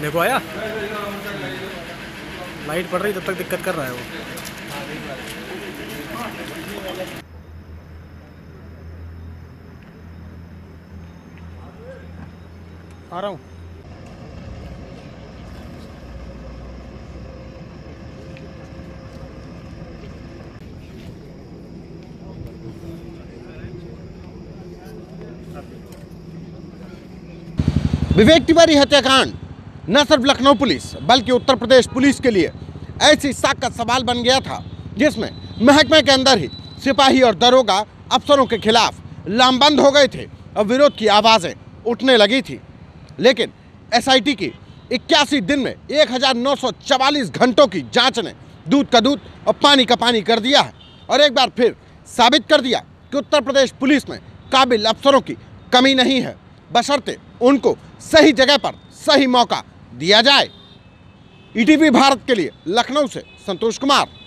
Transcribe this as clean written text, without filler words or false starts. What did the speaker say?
देखो आया, लाइट पड़ रही तब तक दिक्कत कर रहा है वो। आ रहा हूँ। विवेक तिवारी हत्याकांड न सिर्फ लखनऊ पुलिस बल्कि उत्तर प्रदेश पुलिस के लिए ऐसी साख का सवाल बन गया था जिसमें महकमे के अंदर ही सिपाही और दरोगा अफसरों के खिलाफ लामबंद हो गए थे और विरोध की आवाज़ें उठने लगी थी। लेकिन एसआईटी की 81 दिन में 1944 घंटों की जांच ने दूध का दूध और पानी का पानी कर दिया है और एक बार फिर साबित कर दिया कि उत्तर प्रदेश पुलिस में काबिल अफसरों की कमी नहीं है, बशर्ते उनको सही जगह पर सही मौका दिया जाए। ETV भारत के लिए लखनऊ से संतोष कुमार।